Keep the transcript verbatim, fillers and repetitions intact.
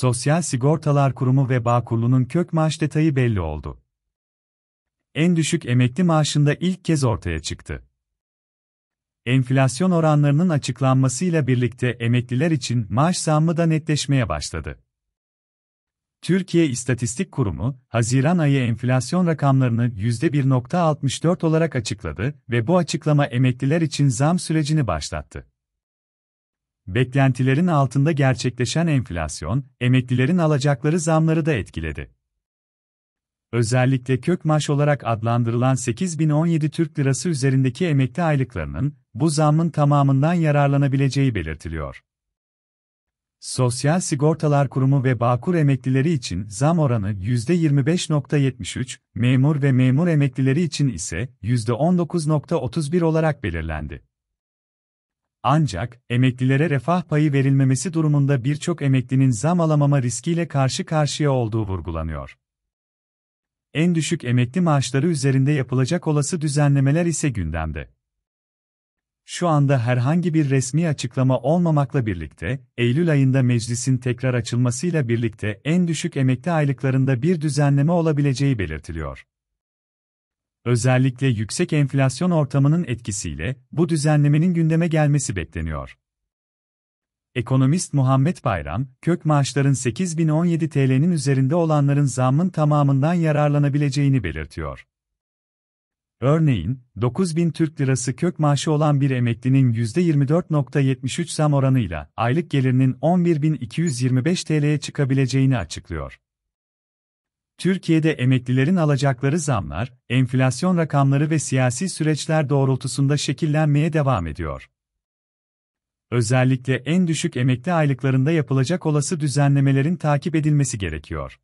Sosyal Sigortalar Kurumu ve Bağkur'un kök maaş detayı belli oldu. En düşük emekli maaşında ilk kez ortaya çıktı. Enflasyon oranlarının açıklanmasıyla birlikte emekliler için maaş zammı da netleşmeye başladı. Türkiye İstatistik Kurumu, Haziran ayı enflasyon rakamlarını yüzde bir virgül altmış dört olarak açıkladı ve bu açıklama emekliler için zam sürecini başlattı. Beklentilerin altında gerçekleşen enflasyon, emeklilerin alacakları zamları da etkiledi. Özellikle kök maaş olarak adlandırılan sekiz bin on yedi Türk Lirası üzerindeki emekli aylıklarının, bu zammın tamamından yararlanabileceği belirtiliyor. Sosyal Sigortalar Kurumu ve Bağkur emeklileri için zam oranı yüzde yirmi beş virgül yetmiş üç, memur ve memur emeklileri için ise yüzde on dokuz virgül otuz bir olarak belirlendi. Ancak, emeklilere refah payı verilmemesi durumunda birçok emeklinin zam alamama riskiyle karşı karşıya olduğu vurgulanıyor. En düşük emekli maaşları üzerinde yapılacak olası düzenlemeler ise gündemde. Şu anda herhangi bir resmi açıklama olmamakla birlikte, Eylül ayında meclisin tekrar açılmasıyla birlikte en düşük emekli aylıklarında bir düzenleme olabileceği belirtiliyor. Özellikle yüksek enflasyon ortamının etkisiyle bu düzenlemenin gündeme gelmesi bekleniyor. Ekonomist Muhammed Bayram, kök maaşların sekiz bin on yedi Türk Lirası'nın üzerinde olanların zammın tamamından yararlanabileceğini belirtiyor. Örneğin, dokuz bin Türk Lirası kök maaşı olan bir emeklinin yüzde yirmi dört virgül yetmiş üç zam oranıyla aylık gelirinin on bir bin iki yüz yirmi beş Türk Lirası'ya çıkabileceğini açıklıyor. Türkiye'de emeklilerin alacakları zamlar, enflasyon rakamları ve siyasi süreçler doğrultusunda şekillenmeye devam ediyor. Özellikle en düşük emekli aylıklarında yapılacak olası düzenlemelerin takip edilmesi gerekiyor.